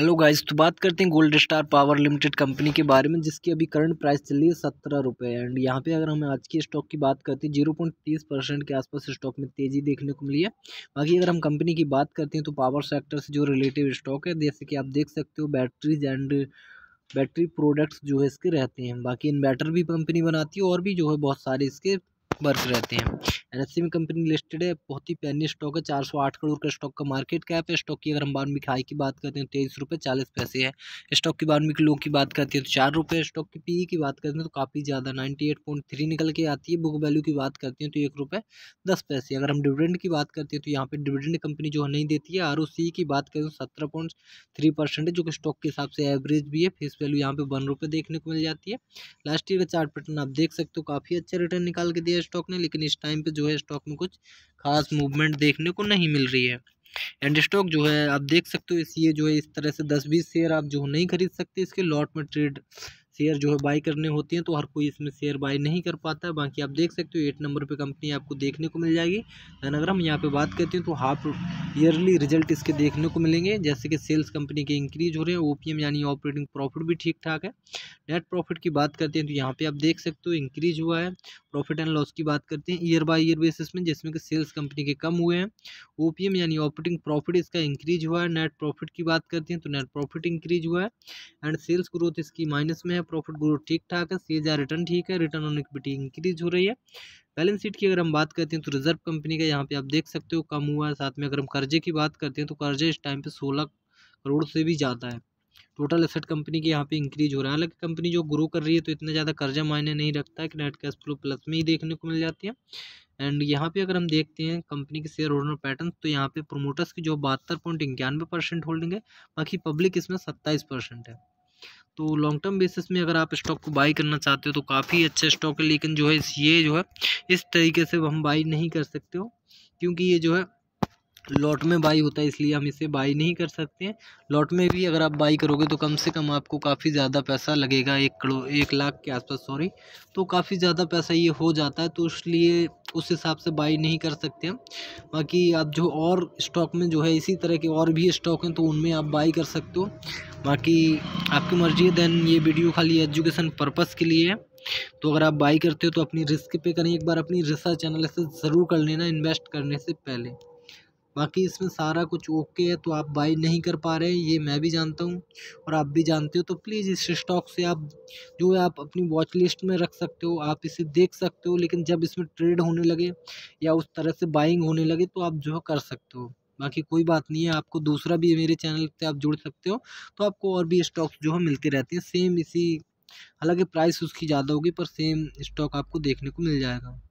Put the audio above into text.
Hello guys, तो बात करते हैं gold star power limited company के बारे में, जिसकी अभी करंट प्राइस चल रही है 17 रुपये। एंड यहाँ पे अगर हम आज की स्टॉक की बात करते हैं, 0.30% के आसपास स्टॉक में तेज़ी देखने को मिली है। बाकी अगर हम कंपनी की बात करते हैं तो पावर सेक्टर से जो रिलेटिव स्टॉक है, जैसे कि आप देख सकते हो, बैटरीज एंड बैटरी प्रोडक्ट्स जो है इसके रहते हैं। बाकी इन्वर्टर भी कंपनी बनाती है और भी जो है बहुत सारे इसके वर्क रहते हैं। एनएफसी में कंपनी लिस्टेड है, बहुत ही पैनी स्टॉक है। 408 करोड़ का स्टॉक का मार्केट कैप है। स्टॉक की अगर हम वार्मिक हाई की बात करते हैं तो 23 रुपये 40 पैसे है। स्टॉक की वार्मिक लो की बात करते हैं तो 4 रुपये। स्टॉक की पीई की बात करते हैं तो काफ़ी ज़्यादा 98.3 निकल के आती है। बुक वैल्यू की बात करते हैं तो 1 रुपये 10 पैसे। अगर हम डिविडेंड की बात करते हैं तो यहाँ पर डिविडेंड कंपनी जो है नहीं देती है। आरओसी की बात करें तो 17.3% है, जो कि स्टॉक के हिसाब से एवरेज भी है। फेस वैल्यू यहाँ पर 1 रुपये देखने को मिल जाती है। लास्ट ईयर का चार्ट पैटर्न आप देख सकते हो, काफ़ी अच्छा रिटर्न निकाल के दिया स्टॉक ने, लेकिन इस टाइम पे जो है स्टॉक में कुछ खास मूवमेंट देखने को नहीं मिल रही है। एंड स्टॉक जो है आप देख सकते हो, इसलिए जो है इस तरह से 10-20 शेयर आप जो नहीं खरीद सकते। इसके लॉट में ट्रेड शेयर जो है बाई करने होते हैं, तो हर कोई इसमें शेयर बाई नहीं कर पाता है। बाकी आप देख सकते हो 8 नंबर पे कंपनी आपको देखने को मिल जाएगी। एंड अगर हम यहाँ पे बात करते हैं तो हाफ ईयरली रिजल्ट इसके देखने को मिलेंगे, जैसे कि सेल्स कंपनी के इंक्रीज हो रहे हैं। ओपीएम यानी ऑपरेटिंग प्रॉफिट भी ठीक ठाक है। नेट प्रॉफिट की बात करते हैं तो यहाँ पर आप देख सकते हो इंक्रीज हुआ है। प्रॉफिट एंड लॉस की बात करते हैं ईयर बाई ईयर बेसिस में, जिसमें कि सेल्स कंपनी के कम हुए हैं। ओपीएम यानी ऑपरेटिंग प्रॉफिट इसका इंक्रीज हुआ है। नेट प्रॉफिट की बात करते हैं तो नेट प्रॉफिट इंक्रीज हुआ है। एंड सेल्स ग्रोथ इसकी माइनस में है, प्रॉफिट ग्रोथ ठीक ठाक है। सीएआर रिटर्न ठीक है, रिटर्न ऑन इक्विटी इंक्रीज हो रही है। बैलेंस शीट की अगर हम बात करते हैं तो रिजर्व कंपनी का यहाँ पे आप देख सकते हो कम हुआ है। साथ में अगर हम कर्जे की बात करते हैं तो कर्जे इस टाइम पे 16 करोड़ से भी ज़्यादा है। टोटल एसेट कंपनी के यहाँ पे इंक्रीज हो रहा है। हालांकि कंपनी जो ग्रो कर रही है तो इतना ज़्यादा कर्जा मायने नहीं रखता है, कि नेट कैश फ्लो प्लस में ही देखने को मिल जाती है। एंड यहाँ पे अगर हम देखते हैं कंपनी के शेयर होल्डर पैटर्न, तो यहाँ पे प्रोमोटर्स की जो 72.91% होल्डिंग है, बाकी पब्लिक इसमें 27% है। तो लॉन्ग टर्म बेसिस में अगर आप स्टॉक को बाई करना चाहते हो तो काफ़ी अच्छा स्टॉक है, लेकिन जो है ये जो है इस तरीके से हम बाई नहीं कर सकते हो, क्योंकि ये जो है लॉट में बाई होता है, इसलिए हम इसे बाई नहीं कर सकते हैं। लॉट में भी अगर आप बाई करोगे तो कम से कम आपको काफ़ी ज़्यादा पैसा लगेगा, 1 लाख के आसपास, तो काफ़ी ज़्यादा पैसा ये हो जाता है, तो इसलिए उस हिसाब से बाई नहीं कर सकते हम। बाकी आप जो और स्टॉक में जो है इसी तरह के और भी स्टॉक हैं, तो उनमें आप बाई कर सकते हो, बाकी आपकी मर्जी है। देन ये वीडियो खाली एजुकेशन पर्पज़ के लिए है, तो अगर आप बाई करते हो तो अपनी रिस्क पे करें। एक बार अपनी रिसर्च एनालिसिस ज़रूर कर लेना इन्वेस्ट करने से पहले। बाकी इसमें सारा कुछ ओके है, तो आप बाई नहीं कर पा रहे हैं, ये मैं भी जानता हूँ और आप भी जानते हो। तो प्लीज़ इस स्टॉक से आप जो है आप अपनी वॉच लिस्ट में रख सकते हो, आप इसे देख सकते हो, लेकिन जब इसमें ट्रेड होने लगे या उस तरह से बाइंग होने लगे तो आप जो है कर सकते हो। बाकी कोई बात नहीं है, आपको दूसरा भी मेरे चैनल पर आप जुड़ सकते हो, तो आपको और भी स्टॉक्स जो है मिलते रहते हैं सेम इसी, हालांकि प्राइस उसकी ज़्यादा होगी पर सेम स्टॉक आपको देखने को मिल जाएगा।